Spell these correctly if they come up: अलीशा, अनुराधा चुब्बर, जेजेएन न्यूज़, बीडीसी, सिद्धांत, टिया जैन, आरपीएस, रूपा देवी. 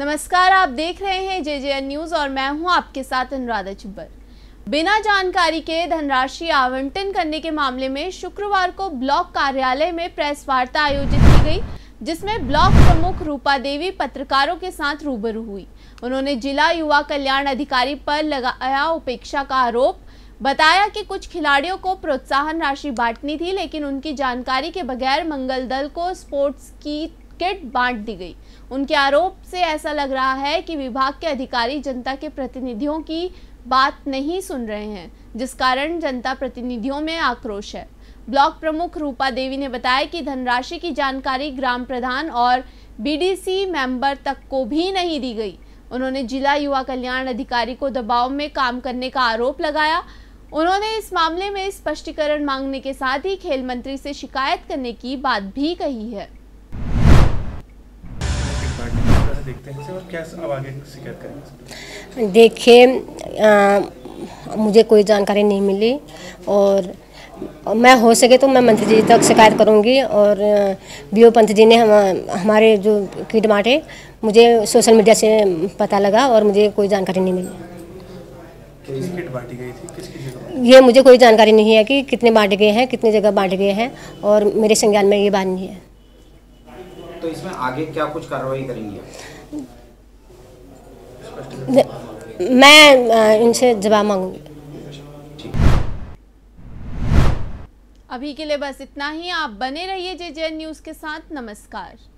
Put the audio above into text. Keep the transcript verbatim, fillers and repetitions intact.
नमस्कार, आप देख रहे हैं जेजेएन न्यूज़ और मैं हूं आपके साथ अनुराधा चुब्बर। बिना जानकारी के धनराशि आवंटन करने के मामले में शुक्रवार को ब्लॉक कार्यालय में प्रेस वार्ता आयोजित की गई, जिसमें ब्लॉक प्रमुख रूपा देवी पत्रकारों के साथ रूबरू हुई। उन्होंने जिला युवा कल्याण अधिकारी पर लगाया उपेक्षा का आरोप, बताया कि कुछ खिलाड़ियों को प्रोत्साहन राशि बांटनी थी, लेकिन उनकी जानकारी के बगैर मंगल दल को स्पोर्ट्स की किट बांट दी गई। उनके आरोप से ऐसा लग रहा है कि विभाग के अधिकारी जनता के प्रतिनिधियों की बात नहीं सुन रहे हैं, जिस कारण जनता प्रतिनिधियों में आक्रोश है। ब्लॉक प्रमुख रूपा देवी ने बताया कि धनराशि की जानकारी ग्राम प्रधान और बीडीसी मेंबर तक को भी नहीं दी गई। उन्होंने जिला युवा कल्याण अधिकारी को दबाव में काम करने का आरोप लगाया। उन्होंने इस मामले में स्पष्टीकरण मांगने के साथ ही खेल मंत्री से शिकायत करने की बात भी कही है। देखिए, मुझे कोई जानकारी नहीं मिली और मैं हो सके तो मैं मंत्री जी तक शिकायत करूंगी। और बीओ पंत जी ने हम हमारे जो किट बांटे, मुझे सोशल मीडिया से पता लगा और मुझे कोई जानकारी नहीं मिली। किस किट बांटी गई थी, किसकी जगह? ये मुझे कोई जानकारी नहीं है कि कितने बांटे गए हैं, कितने जगह बांटे गए हैं और मेरे संज्ञान में ये बात नहीं है। तो इसमें आगे क्या कुछ कार्रवाई करेंगे? मैं इनसे जवाब मांगूंगी। अभी के लिए बस इतना ही। आप बने रहिए जेजेएन न्यूज़ के साथ। नमस्कार।